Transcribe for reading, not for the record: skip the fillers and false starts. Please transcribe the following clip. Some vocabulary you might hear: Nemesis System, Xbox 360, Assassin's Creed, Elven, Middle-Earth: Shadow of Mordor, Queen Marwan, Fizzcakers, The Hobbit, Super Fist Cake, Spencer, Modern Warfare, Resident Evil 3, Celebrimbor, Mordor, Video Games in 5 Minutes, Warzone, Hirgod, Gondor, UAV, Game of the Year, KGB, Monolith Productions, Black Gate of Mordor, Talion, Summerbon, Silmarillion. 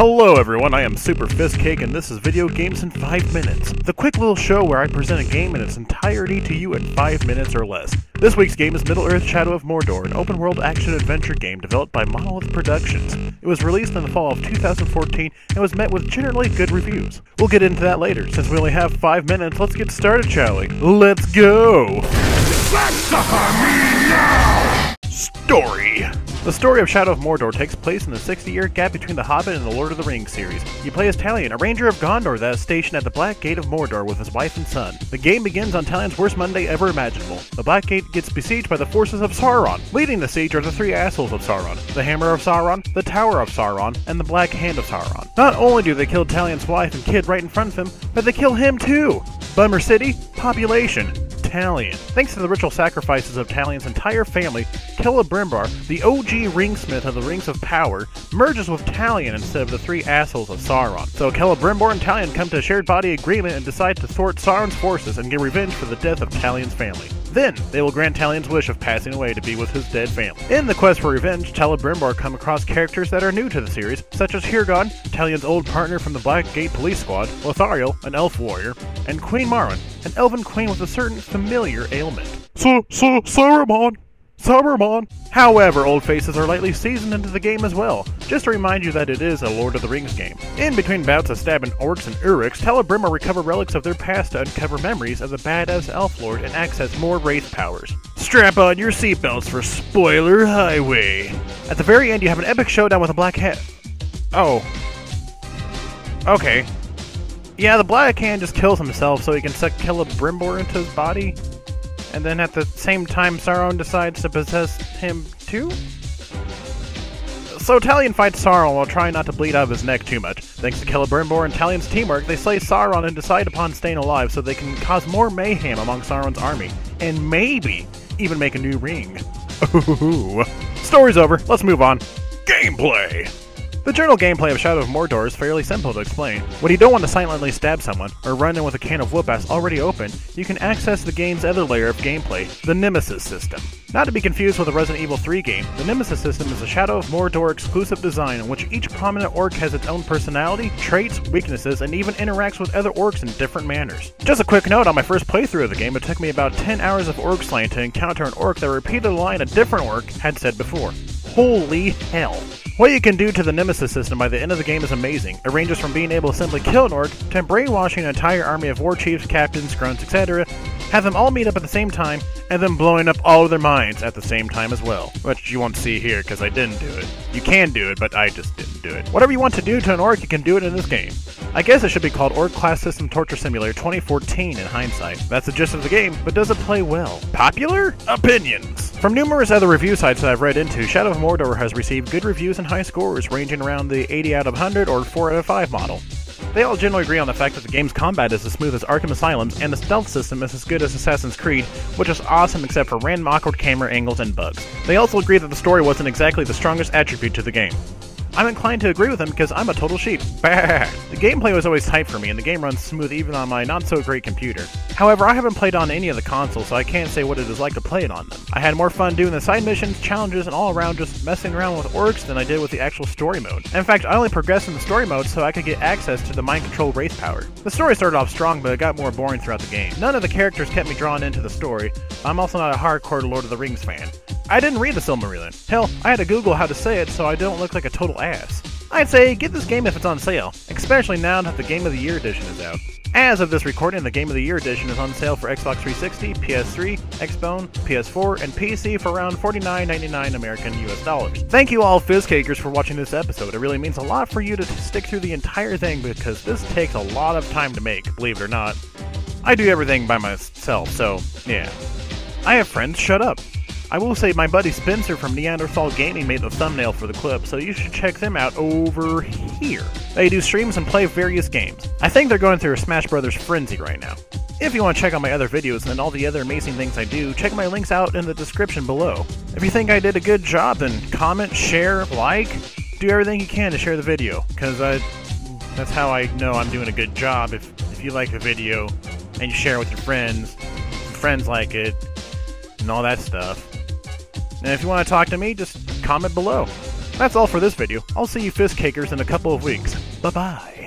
Hello everyone, I am Super Fist Cake and this is Video Games in 5 Minutes, the quick little show where I present a game in its entirety to you in 5 minutes or less. This week's game is Middle-Earth: Shadow of Mordor, an open-world action-adventure game developed by Monolith Productions. It was released in the fall of 2014 and was met with generally good reviews. We'll get into that later. Since we only have 5 minutes, let's get started, shall we? Let's go! Satisfy me now! Story. The story of Shadow of Mordor takes place in the 60-year gap between The Hobbit and The Lord of the Rings series. You play as Talion, a ranger of Gondor that is stationed at the Black Gate of Mordor with his wife and son. The game begins on Talion's worst Monday ever imaginable. The Black Gate gets besieged by the forces of Sauron. Leading the siege are the three assholes of Sauron, the Hammer of Sauron, the Tower of Sauron, and the Black Hand of Sauron. Not only do they kill Talion's wife and kid right in front of him, but they kill him too! Bummer city, population. Talion. Thanks to the ritual sacrifices of Talion's entire family, Celebrimbor, the OG ringsmith of the Rings of Power, merges with Talion instead of the three assholes of Sauron. So Celebrimbor and Talion come to a shared body agreement and decide to thwart Sauron's forces and get revenge for the death of Talion's family. Then, they will grant Talion's wish of passing away to be with his dead family. In the quest for revenge, Celebrimbor come across characters that are new to the series, such as Hirgod, Talion's old partner from the Black Gate Police Squad, Lothario, an elf warrior, and Queen Marwan, an elven queen with a certain familiar ailment. Summerbon! However, old faces are lightly seasoned into the game as well. Just to remind you that it is a Lord of the Rings game. In between bouts of stabbing orcs and uruks, Celebrimbor recover relics of their past to uncover memories as a badass elf lord and access more wraith powers. Strap on your seatbelts for Spoiler Highway! At the very end, you have an epic showdown with a black hat. Oh. Okay. Yeah, the Black Hand just kills himself so he can suck Celebrimbor into his body. And then at the same time, Sauron decides to possess him too? So Talion fights Sauron while trying not to bleed out of his neck too much. Thanks to Celebrimbor and Talion's teamwork, they slay Sauron and decide upon staying alive so they can cause more mayhem among Sauron's army. And maybe even make a new ring. Ooh. Story's over, let's move on. Gameplay! The general gameplay of Shadow of Mordor is fairly simple to explain. When you don't want to silently stab someone, or run in with a can of whoop-ass already open, you can access the game's other layer of gameplay, the Nemesis System. Not to be confused with the Resident Evil 3 game, the Nemesis System is a Shadow of Mordor exclusive design in which each prominent orc has its own personality, traits, weaknesses, and even interacts with other orcs in different manners. Just a quick note, on my first playthrough of the game, it took me about 10 hours of orc slaying to encounter an orc that repeated a line a different orc had said before. Holy hell! What you can do to the Nemesis System by the end of the game is amazing. It ranges from being able to simply kill an orc, to brainwashing an entire army of war chiefs, captains, grunts, etc., have them all meet up at the same time, and then blowing up all of their minds at the same time as well. Which you won't see here, because I didn't do it. You can do it, but I just didn't do it. Whatever you want to do to an orc, you can do it in this game. I guess it should be called Orc Class System Torture Simulator 2014 in hindsight. That's the gist of the game, but does it play well? Popular? Opinions! From numerous other review sites that I've read into, Shadow of Mordor has received good reviews and high scores, ranging around the 80 out of 100 or 4 out of 5 model. They all generally agree on the fact that the game's combat is as smooth as Arkham Asylum's, and the stealth system is as good as Assassin's Creed, which is awesome except for random awkward camera angles and bugs. They also agree that the story wasn't exactly the strongest attribute to the game. I'm inclined to agree with him because I'm a total sheep. The gameplay was always tight for me and the game runs smooth even on my not-so-great computer. However, I haven't played on any of the consoles, so I can't say what it is like to play it on them. I had more fun doing the side missions, challenges, and all around just messing around with orcs than I did with the actual story mode. In fact, I only progressed in the story mode so I could get access to the mind-controlled wraith power. The story started off strong, but it got more boring throughout the game. None of the characters kept me drawn into the story. I'm also not a hardcore Lord of the Rings fan. I didn't read the Silmarillion. Hell, I had to Google how to say it so I don't look like a total ass. I'd say get this game if it's on sale, especially now that the Game of the Year edition is out. As of this recording, the Game of the Year edition is on sale for Xbox 360, PS3, Xbone, PS4, and PC for around $49.99 American US dollars. Thank you all Fizzcakers for watching this episode. It really means a lot for you to stick through the entire thing because this takes a lot of time to make, believe it or not. I do everything by myself, so yeah. I have friends, shut up. I will say my buddy Spencer from Neanderthal Gaming made the thumbnail for the clip, so you should check them out over here. They do streams and play various games. I think they're going through a Smash Brothers frenzy right now. If you want to check out my other videos and all the other amazing things I do, check my links out in the description below. If you think I did a good job, then comment, share, like, do everything you can to share the video, because that's how I know I'm doing a good job. If you like the video and you share it with your friends, if your friends like it, and all that stuff. And if you want to talk to me, just comment below. That's all for this video. I'll see you fist cakers in a couple of weeks. Bye-bye.